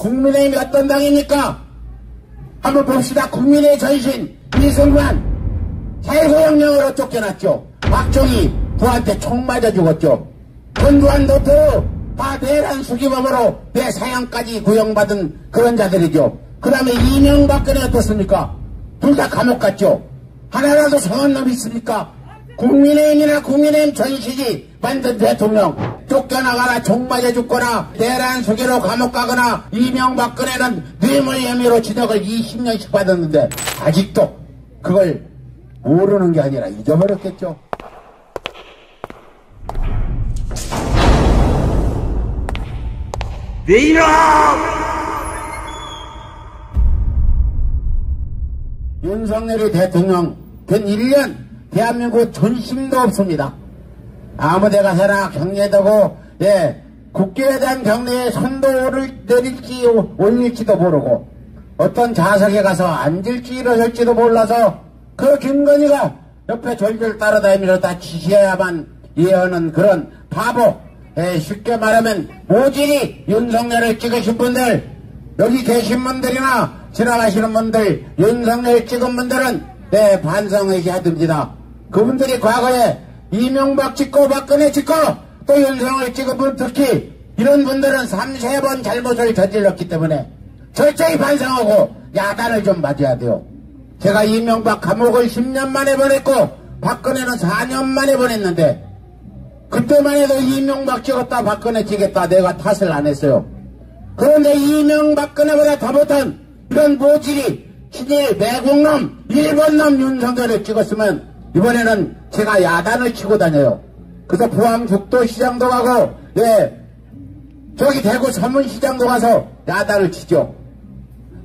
국민의힘이 어떤 당입니까? 한번 봅시다. 국민의 전신 이승만 사회소양령으로 쫓겨났죠. 박정희 부한테 총 맞아 죽었죠. 전두환 도토 다 내란 수기범으로 내 사형까지 구형받은 그런 자들이죠. 그 다음에 이명박근혜 어떻습니까? 둘 다 감옥 갔죠. 하나라도 성한 놈이 있습니까? 국민의힘이나 국민의힘 전신이 만든 대통령 쫓겨나가라, 총 맞아 죽거나, 내란 수기로 감옥 가거나, 이명박근혜는 뇌물 혐의로 징역을 20년씩 받았는데 아직도 그걸 모르는 게 아니라 잊어버렸겠죠. 내일아! 윤석열이 대통령 된 1년 대한민국 존심도 없습니다. 아무데가 서나 경례되고, 예, 국회에 대한 경례에 선도를 내릴지 올릴지도 모르고 어떤 좌석에 가서 앉을지 일어설지도 몰라서 그 김건희가 옆에 졸졸 따라다니면서 다 지시해야만 이해하는 그런 바보, 예, 쉽게 말하면 모질이 윤석열을 찍으신 분들, 여기 계신 분들이나 지나가시는 분들, 윤석열 찍은 분들은 네, 반성하게 하듭니다. 그분들이 과거에 이명박 찍고 박근혜 찍고 또 윤석열 찍은 분, 특히 이런 분들은 3~4번 잘못을 저질렀기 때문에 철저히 반성하고 야단을 좀 맞아야 돼요. 제가 이명박 감옥을 10년 만에 보냈고 박근혜는 4년 만에 보냈는데, 그때만 해도 이명박 찍었다 박근혜 찍겠다 내가 탓을 안 했어요. 그런데 이명박근혜보다 더 못한 이런 모질이 친일 매국놈 일본놈 윤석열을 찍었으면 이번에는 제가 야단을 치고 다녀요. 그래서 부항 죽도시장도 가고, 예, 저기 대구 서문시장도 가서 야단을 치죠.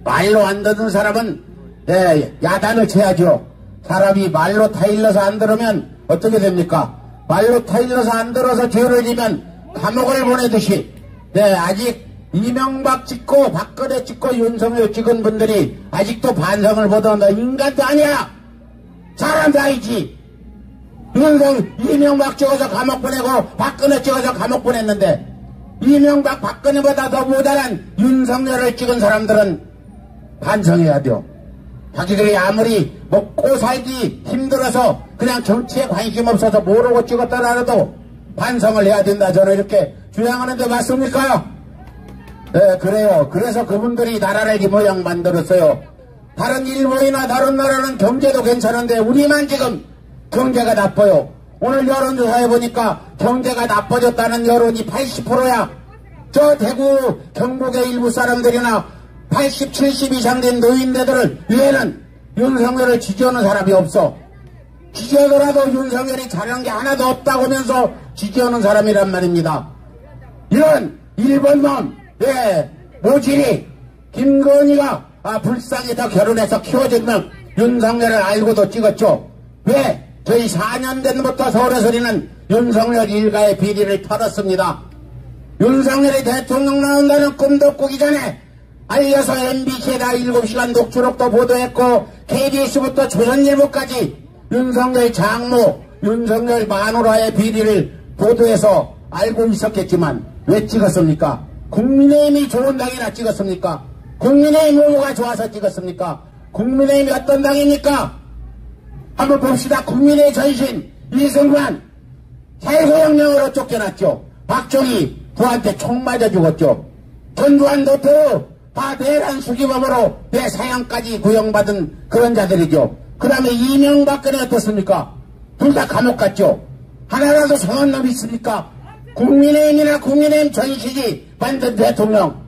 말로 안 듣는 사람은, 예, 야단을 쳐야죠. 사람이 말로 타일러서 안 들으면 어떻게 됩니까? 말로 타일러서 안 들어서 죄를 지면 감옥을 보내듯이, 네, 아직 이명박 찍고 박근혜 찍고 윤석열 찍은 분들이 아직도 반성을 못한다. 인간도 아니야. 사람도 아니지. 이명박 찍어서 감옥 보내고 박근혜 찍어서 감옥 보냈는데 이명박 박근혜보다 더 못한 윤석열을 찍은 사람들은 반성해야 돼요. 자기들이 아무리 먹고 살기 힘들어서 그냥 정치에 관심 없어서 모르고 찍었더라도 반성을 해야 된다. 저는 이렇게 주장하는데 맞습니까? 네, 그래요. 그래서 그분들이 나라를 이 모양 만들었어요. 다른 일본이나 다른 나라는 경제도 괜찮은데 우리만 지금 경제가 나빠요. 오늘 여론조사해 보니까 경제가 나빠졌다는 여론이 80%야. 저 대구 경북의 일부 사람들이나 80, 70 이상 된 노인네들을 위에는 윤석열을 지지하는 사람이 없어. 지지하더라도 윤석열이 잘한 게 하나도 없다고 하면서 지지하는 사람이란 말입니다. 이런 일본놈, 예, 모질이 김건희가 불쌍히 더 결혼해서 키워준 놈 윤석열을 알고도 찍었죠. 왜? 저희 4년 전부터 서울에서는 윤석열 일가의 비리를 털었습니다. 윤석열이 대통령 나온다는 꿈도 꾸기 전에 알려서 MBC에다 7시간 녹취록도 보도했고 KBS부터 조선일보까지 윤석열 장모, 윤석열 마누라의 비리를 보도해서 알고 있었겠지만 왜 찍었습니까? 국민의힘이 좋은 당이나 찍었습니까? 국민의힘 후보가 좋아서 찍었습니까? 국민의힘이 어떤 당입니까? 한번 봅시다. 국민의 전신 이승만 사회소양령으로 쫓겨났죠. 박정희 부한테 총 맞아 죽었죠. 전두환 도토 다 내란 수기범으로 내 사형까지 구형받은 그런 자들이죠. 그 다음에 이명박근혜 어떻습니까? 둘 다 감옥 갔죠. 하나라도 성한 놈이 있습니까? 국민의힘이나 국민의힘 전신이 만든 대통령,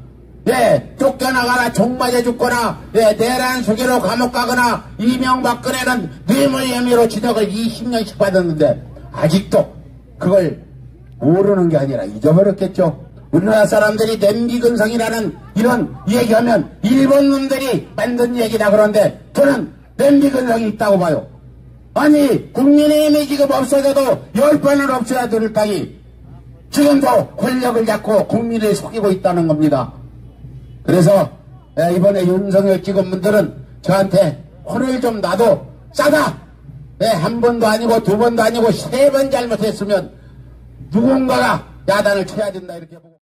예, 쫓겨나가라, 총 맞아 죽거나, 예, 내란 수기로 감옥 가거나, 이명박근혜는 뇌물 혐의로 징역을 20년씩 받았는데 아직도 그걸 모르는 게 아니라 잊어버렸겠죠. 우리나라 사람들이 냄비근성이라는 이런 얘기하면 일본 놈들이 만든 얘기다 그러는데 저는 냄비근성이 있다고 봐요. 아니, 국민의힘이 지금 없어져도 10번은 없어야 될 땅이 지금도 권력을 잡고 국민을 속이고 있다는 겁니다. 그래서 이번에 윤석열 찍은 분들은 저한테 혼을 좀 놔도 싸다. 한 번도 아니고 두 번도 아니고 3번 잘못했으면 누군가가 야단을 쳐야 된다 이렇게 보고.